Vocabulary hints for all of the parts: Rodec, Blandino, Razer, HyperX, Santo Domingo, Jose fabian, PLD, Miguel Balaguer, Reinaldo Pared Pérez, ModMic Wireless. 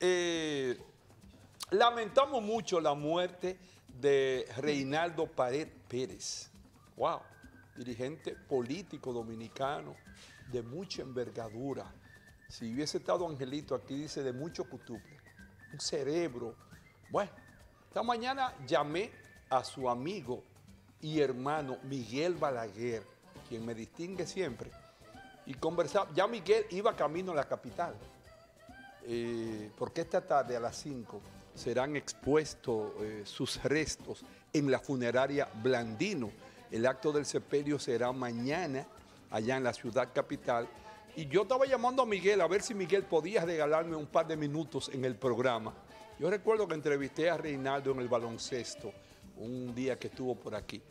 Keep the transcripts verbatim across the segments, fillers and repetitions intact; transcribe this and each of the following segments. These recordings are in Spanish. Eh, lamentamos mucho la muerte de Reinaldo Pared Pérez, wow, dirigente político dominicano de mucha envergadura. Si hubiese estado Angelito aquí, dice de mucho cutuple, un cerebro. Bueno, esta mañana llamé a su amigo y hermano Miguel Balaguer, quien me distingue siempre, y conversaba. Ya Miguel iba camino a la capital. Eh, porque esta tarde a las cinco serán expuestos eh, sus restos en la funeraria Blandino. El acto del sepelio será mañana allá en la ciudad capital. Y yo estaba llamando a Miguel a ver si Miguel podía regalarme un par de minutos en el programa. Yo recuerdo que entrevisté a Reinaldo en el baloncesto un día que estuvo por aquí.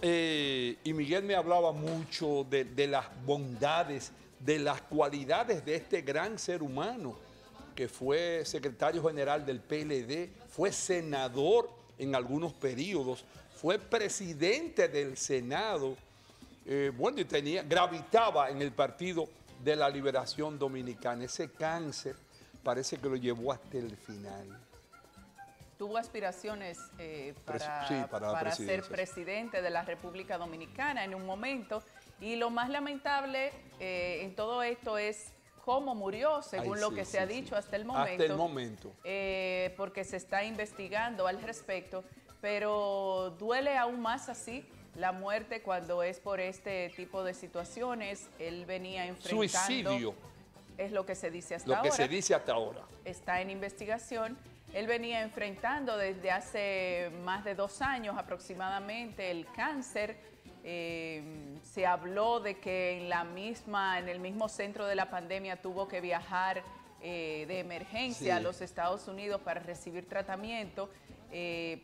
Eh, y Miguel me hablaba mucho de, de las bondades, de las cualidades de este gran ser humano, que fue secretario general del P L D, fue senador en algunos periodos, fue presidente del Senado, eh, bueno, y tenía, gravitaba en el Partido de la Liberación Dominicana. Ese cáncer parece que lo llevó hasta el final. Tuvo aspiraciones eh, para, sí, para, para ser presidente de la República Dominicana en un momento, y lo más lamentable eh, en todo esto es cómo murió, según Ay, sí, lo que sí, se ha sí, dicho sí. hasta el momento. Hasta el momento. Eh, porque se está investigando al respecto, pero duele aún más así la muerte cuando es por este tipo de situaciones. Él venía enfrentando... Suicidio. Es lo que se dice hasta ahora. Lo que se dice hasta ahora. Está en investigación. Él venía enfrentando desde hace más de dos años aproximadamente el cáncer. Eh, se habló de que en la misma, en el mismo centro de la pandemia tuvo que viajar eh, de emergencia sí. a los Estados Unidos para recibir tratamiento. Eh,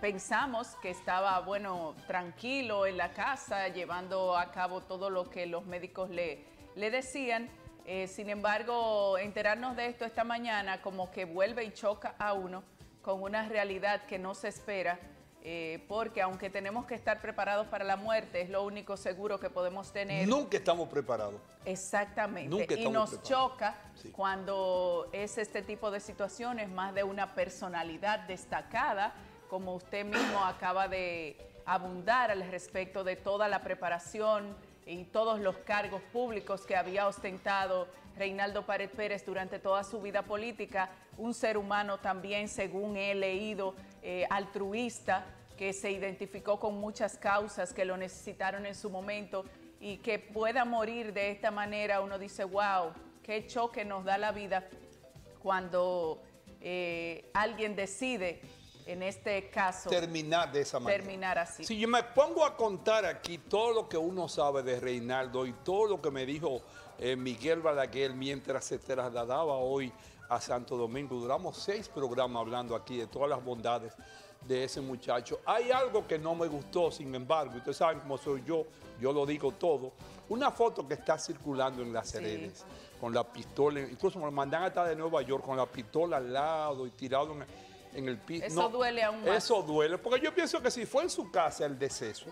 pensamos que estaba, bueno, tranquilo en la casa, llevando a cabo todo lo que los médicos le, le decían. Eh, sin embargo, enterarnos de esto esta mañana como que vuelve y choca a uno con una realidad que no se espera. Eh, porque aunque tenemos que estar preparados para la muerte, es lo único seguro que podemos tener. Nunca estamos preparados. Exactamente. Nunca estamos y nos preparados. choca sí. cuando es este tipo de situaciones, más de una personalidad destacada, como usted mismo acaba de abundar al respecto de toda la preparación y todos los cargos públicos que había ostentado Reinaldo Pared Pérez durante toda su vida política, un ser humano también, según he leído, eh, altruista, que se identificó con muchas causas que lo necesitaron en su momento, y que pueda morir de esta manera. Uno dice, wow, qué choque nos da la vida cuando eh, alguien decide, en este caso, terminar de esa manera. Terminar así. Si yo me pongo a contar aquí todo lo que uno sabe de Reinaldo y todo lo que me dijo eh, Miguel Balaguer mientras se trasladaba hoy a Santo Domingo, duramos seis programas hablando aquí de todas las bondades de ese muchacho. Hay algo que no me gustó, sin embargo, ustedes saben cómo soy yo, yo lo digo todo. Una foto que está circulando en las sí. redes, con la pistola, incluso me lo mandan hasta de Nueva York, con la pistola al lado y tirado en... en el piso. Eso no, duele aún más. Eso duele, porque yo pienso que si fue en su casa el deceso...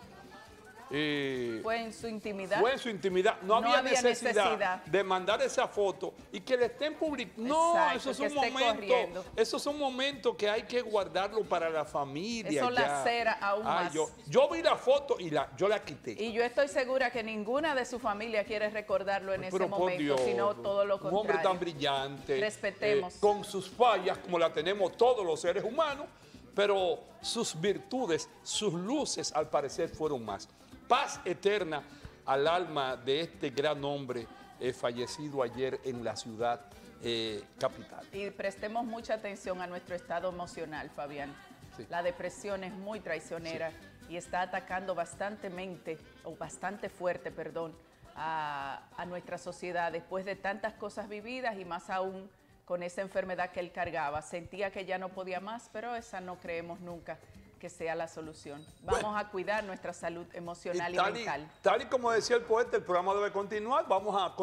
Eh, fue en su intimidad. Fue en su intimidad. No, no había, había necesidad, necesidad de mandar esa foto y que le estén publicando. No, eso es un momento. Eso es un momento que hay que guardarlo para la familia. Eso lacera aún ah, más. Yo, yo vi la foto y la, yo la quité. Y yo estoy segura que ninguna de su familia quiere recordarlo en Pero ese momento, Dios, sino todo lo contrario. Un hombre tan brillante. Respetemos. Eh, con sus fallas, como la tenemos todos los seres humanos, pero sus virtudes, sus luces, al parecer fueron más. Paz eterna al alma de este gran hombre eh, fallecido ayer en la ciudad eh, capital. Y prestemos mucha atención a nuestro estado emocional, Fabián. Sí. La depresión es muy traicionera sí. y está atacando bastante mente, o bastante fuerte, perdón, a, a nuestra sociedad después de tantas cosas vividas, y más aún con esa enfermedad que él cargaba. Sentía que ya no podía más, pero esa no creemos nunca que sea la solución. Vamos bueno, a cuidar nuestra salud emocional y, y tal mental. Y, tal y como decía el poeta, el programa debe continuar. Vamos a